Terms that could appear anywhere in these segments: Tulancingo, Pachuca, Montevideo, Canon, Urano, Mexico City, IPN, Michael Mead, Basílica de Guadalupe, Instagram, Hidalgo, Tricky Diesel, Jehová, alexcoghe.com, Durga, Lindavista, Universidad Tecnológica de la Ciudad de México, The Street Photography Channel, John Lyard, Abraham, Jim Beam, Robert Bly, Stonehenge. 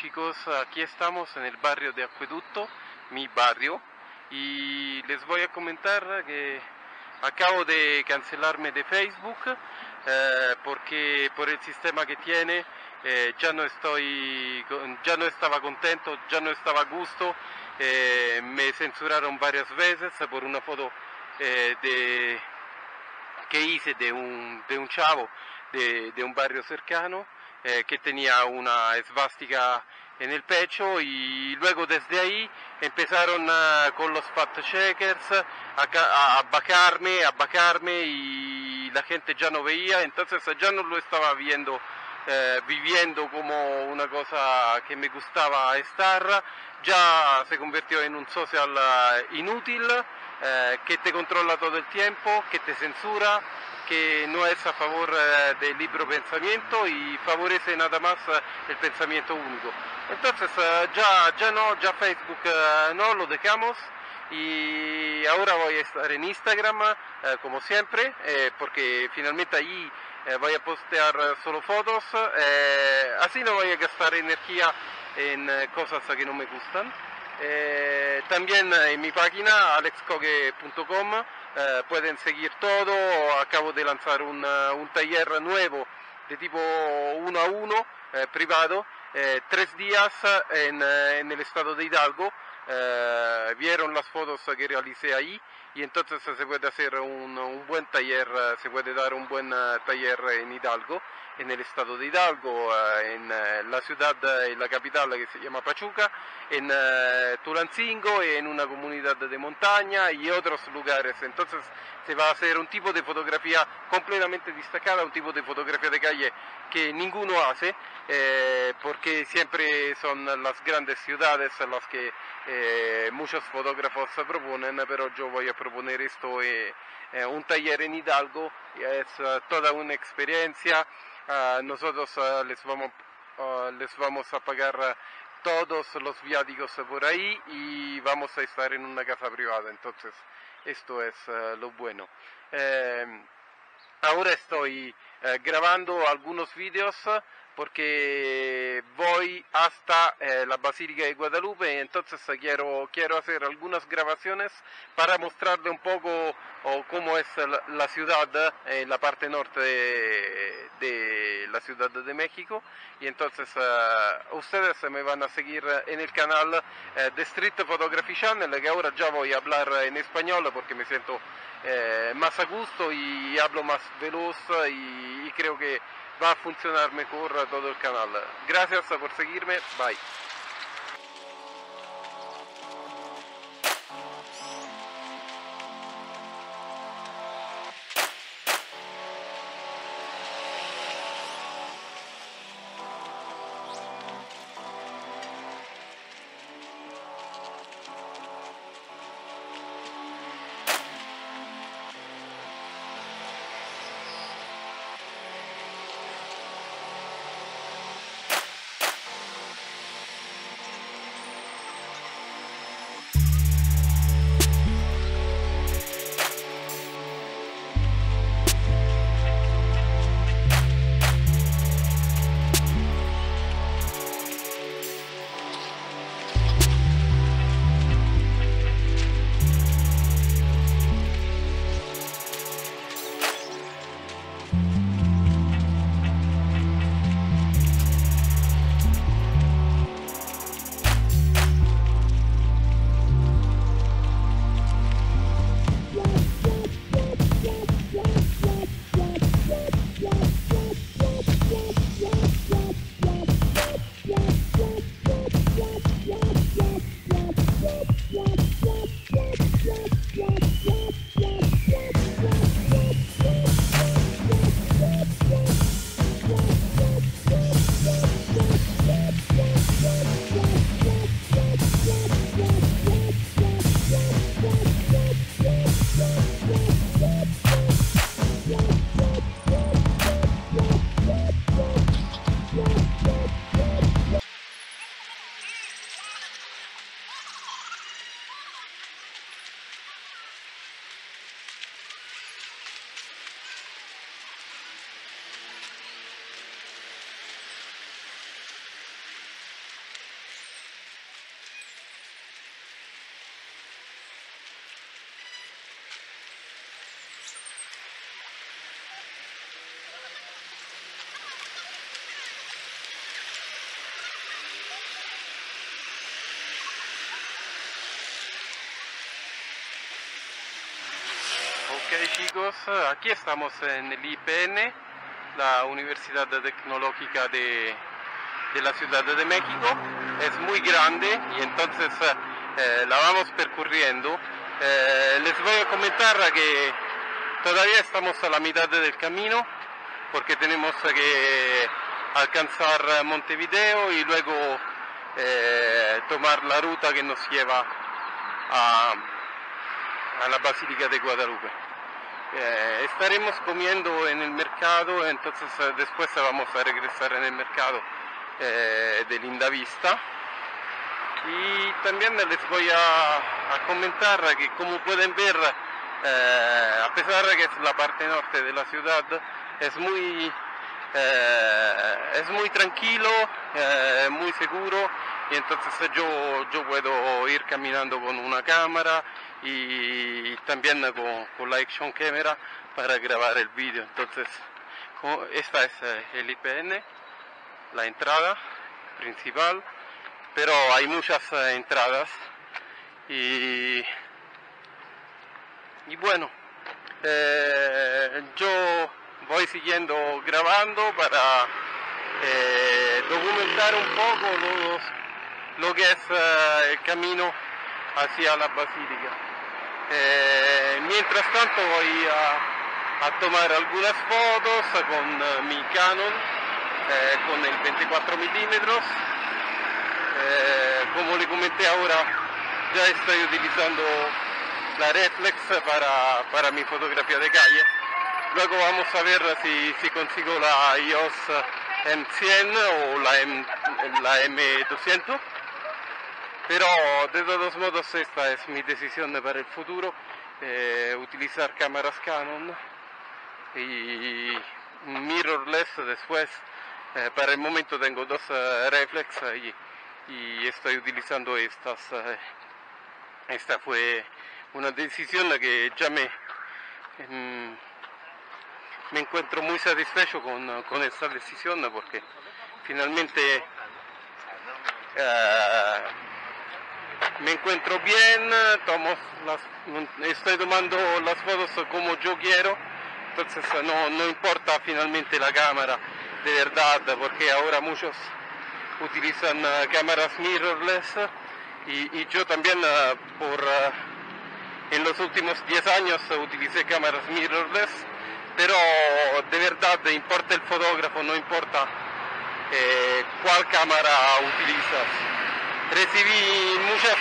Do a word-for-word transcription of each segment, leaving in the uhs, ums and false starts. chicos, aquí estamos en el barrio de Acueducto, mi barrio, y les voy a comentar que acabo de cancelarme de Facebook eh, porque por el sistema que tiene eh, ya no estoy, ya no estaba contento, ya no estaba a gusto, eh, me censuraron varias veces por una foto eh, de, que hice de un, de un chavo de, de un barrio cercano eh, que tenía una esvástica en el pecho, y luego desde ahí empezaron uh, con los fact checkers a, a vacarme, a vacarme, y la gente ya no veía, entonces ya no lo estaba viendo, eh, viviendo como una cosa que me gustaba estar, ya se convirtió en un social uh, inútil, eh, que te controla todo el tiempo, que te censura, que no es a favor eh, del libre pensamiento y favorece nada más eh, el pensamiento único. Entonces eh, ya, ya no, ya Facebook eh, no, lo dejamos, y ahora voy a estar en Instagram eh, como siempre, eh, porque finalmente ahí eh, voy a postear solo fotos, eh, así no voy a gastar energía en eh, cosas que no me gustan. Eh, también en mi página alex coghe punto com eh, pueden seguir todo. Acabo de lanzar un, un taller nuevo de tipo uno a uno eh, privado, eh, tres días en, en el estado de Hidalgo. Eh, vieron las fotos que realicé ahí, y entonces se puede hacer un, un buen taller, se puede dar un buen taller en Hidalgo, en el estado de Hidalgo, en la ciudad, en la capital que se llama Pachuca, en Tulancingo, en una comunidad de montaña y otros lugares. Entonces se va a hacer un tipo de fotografía completamente destacada, un tipo de fotografía de calle que ninguno hace, eh, porque siempre son las grandes ciudades las que eh, muchos fotógrafos proponen, pero yo voy a proponer esto, eh, eh, un taller en Hidalgo, es uh, toda una experiencia. Uh, nosotros uh, les, vamos, uh, les vamos a pagar uh, todos los viáticos por ahí, y vamos a estar en una casa privada, entonces esto es uh, lo bueno. Eh, ahora estoy uh, grabando algunos vídeos porque voy hasta eh, la Basílica de Guadalupe, entonces quiero, quiero hacer algunas grabaciones para mostrarle un poco oh, cómo es la, la ciudad en eh, la parte norte de, de la Ciudad de México, y entonces uh, ustedes me van a seguir en el canal uh, The Street Photography Channel, que ahora ya voy a hablar en español porque me siento eh, más a gusto y hablo más veloz, y, y creo que va a funcionar mejor todo el canal. Gracias por seguirme, bye. Ok chicos, aquí estamos en el I P N, la Universidad Tecnológica de, de la Ciudad de México. Es muy grande y entonces eh, la vamos percurriendo. Eh, les voy a comentar que todavía estamos a la mitad del camino porque tenemos que alcanzar Montevideo y luego eh, tomar la ruta que nos lleva a, a la Basílica de Guadalupe. Eh, estaremos comiendo en el mercado, entonces eh, después vamos a regresar en el mercado eh, de Lindavista. Y también les voy a, a comentar que, como pueden ver, eh, a pesar de que es la parte norte de la ciudad, es muy Eh, es muy tranquilo, eh, muy seguro, y entonces yo, yo puedo ir caminando con una cámara y, y también con, con la action camera para grabar el vídeo. Entonces esta es el I P N, la entrada principal, pero hay muchas entradas y, y bueno, eh, yo voy siguiendo grabando para eh, documentar un poco los, lo que es uh, el camino hacia la basílica. Eh, mientras tanto voy a, a tomar algunas fotos con uh, mi Canon eh, con el veinticuatro milímetros. Eh, como le comenté, ahora ya estoy utilizando la reflex para, para mi fotografía de calle. Luego vamos a ver si, si consigo la iOS M cien o la, M, la M doscientos, pero de todos modos esta es mi decisión para el futuro, eh, utilizar cámaras Canon y mirrorless después. Eh, para el momento tengo dos uh, reflex y, y estoy utilizando estas. Uh, esta fue una decisión que ya me... Um, Me encuentro muy satisfecho con, con esta decisión porque finalmente uh, me encuentro bien, tomo las, estoy tomando las fotos como yo quiero, entonces no, no importa finalmente la cámara de verdad, porque ahora muchos utilizan uh, cámaras mirrorless y, y yo también uh, por, uh, en los últimos diez años uh, utilicé cámaras mirrorless. Pero de verdad importa el fotógrafo, no importa eh, cuál cámara utilizas. Recibí muchas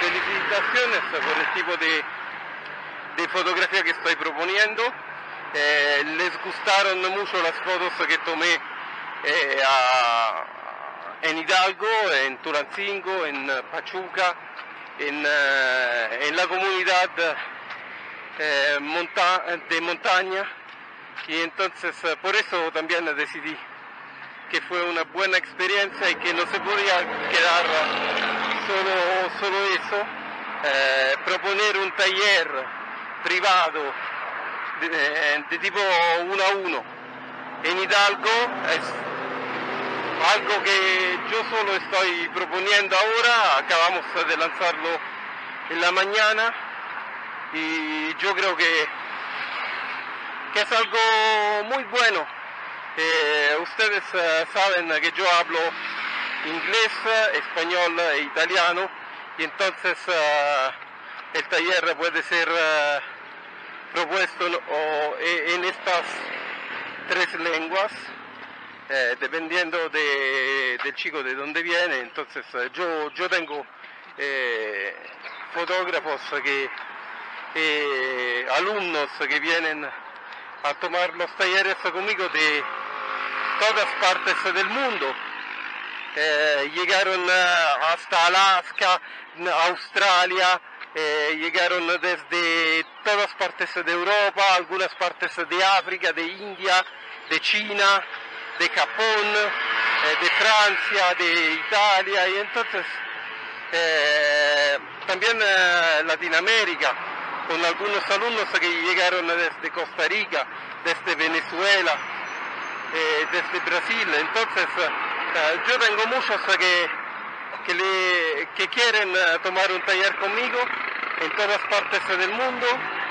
felicitaciones por el tipo de, de fotografía que estoy proponiendo. Eh, les gustaron mucho las fotos que tomé eh, a, en Hidalgo, en Tulancingo, en Pachuca, en, uh, en la comunidad Eh, monta de montaña, y entonces eh, por eso también decidí que fue una buena experiencia y que no se podía quedar solo, solo eso. Eh, proponer un taller privado de, de, de tipo uno a uno en Hidalgo es algo que yo solo estoy proponiendo ahora. Acabamos de lanzarlo en la mañana y yo creo que, que es algo muy bueno. Eh, ustedes eh, saben que yo hablo inglés, español e italiano, y entonces eh, el taller puede ser eh, propuesto o, en estas tres lenguas, eh, dependiendo de, del chico de dónde viene. Entonces eh, yo, yo tengo eh, fotógrafos que Eh, alumnos que vienen a tomar los talleres conmigo de todas partes del mundo. Eh, llegaron hasta Alaska, Australia, eh, llegaron desde todas partes de Europa, algunas partes de África, de India, de China, de Japón, eh, de Francia, de Italia, y entonces eh, también eh, Latinoamérica, con algunos alumnos que llegaron desde Costa Rica, desde Venezuela, eh, desde Brasil. Entonces eh, yo tengo muchos que, que, le, que quieren tomar un taller conmigo en todas partes del mundo,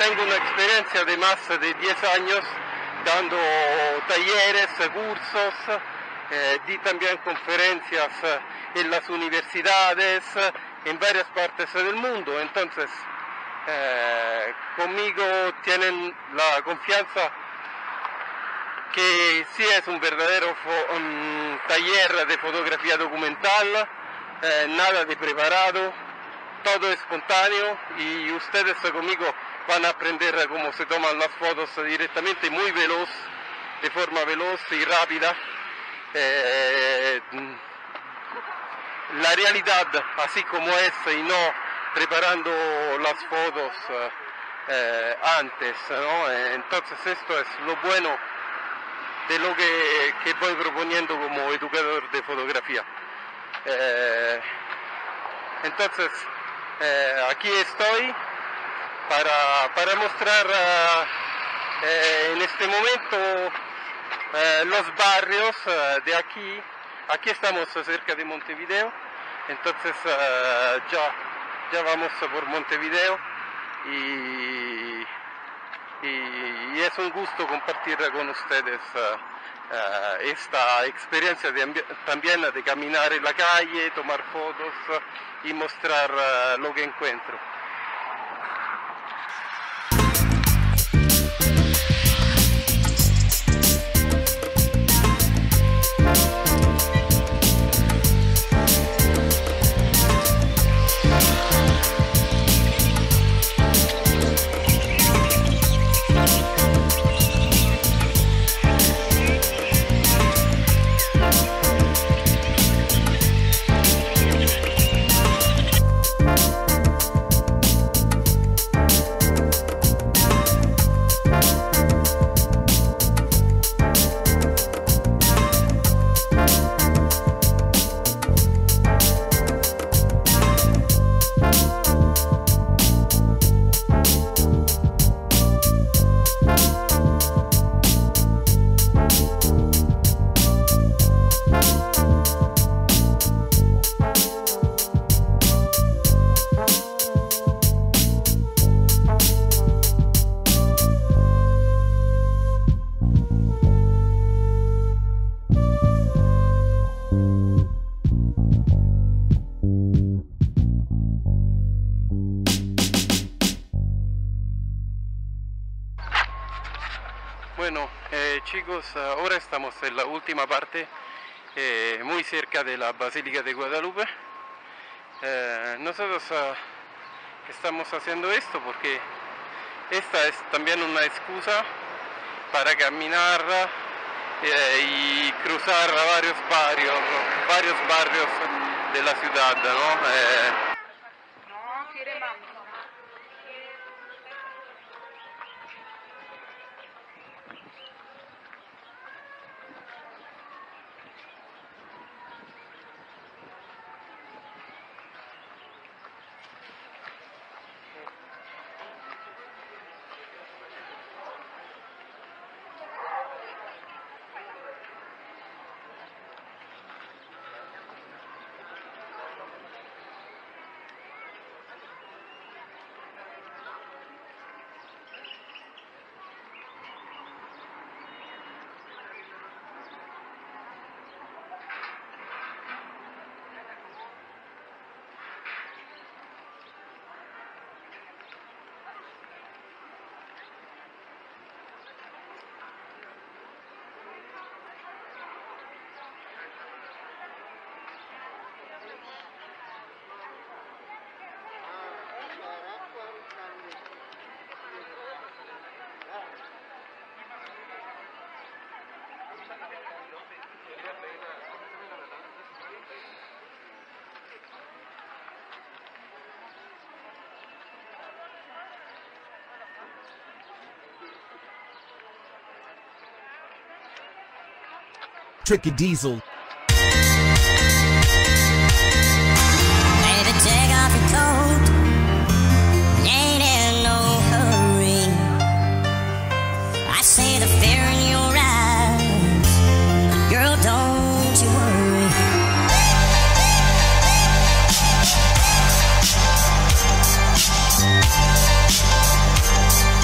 tengo una experiencia de más de diez años dando talleres, cursos, eh, di también conferencias en las universidades, en varias partes del mundo. Entonces, eh, conmigo tienen la confianza que sí es un verdadero un taller de fotografía documental, eh, nada de preparado, todo espontáneo, y ustedes conmigo van a aprender cómo se toman las fotos directamente, muy veloz, de forma veloz y rápida. Eh, la realidad así como es y no preparando las fotos eh, antes, ¿no? Entonces esto es lo bueno de lo que, que voy proponiendo como educador de fotografía. Eh, entonces eh, aquí estoy para, para mostrar eh, en este momento eh, los barrios eh, de aquí. Aquí estamos cerca de Montevideo, entonces eh, ya, ya vamos por Montevideo y... y es un gusto compartir con ustedes uh, uh, esta experiencia de también de caminar en la calle, tomar fotos uh, y mostrar uh, lo que encuentro. Ahora estamos en la última parte, eh, muy cerca de la Basílica de Guadalupe. Eh, nosotros eh, estamos haciendo esto porque esta es también una excusa para caminar eh, y cruzar varios barrios, ¿no? varios barrios de la ciudad, ¿no? Eh, Tricky Diesel. Baby, take off your coat. Ain't in no hurry. I see the fear in your eyes. Girl, don't you worry.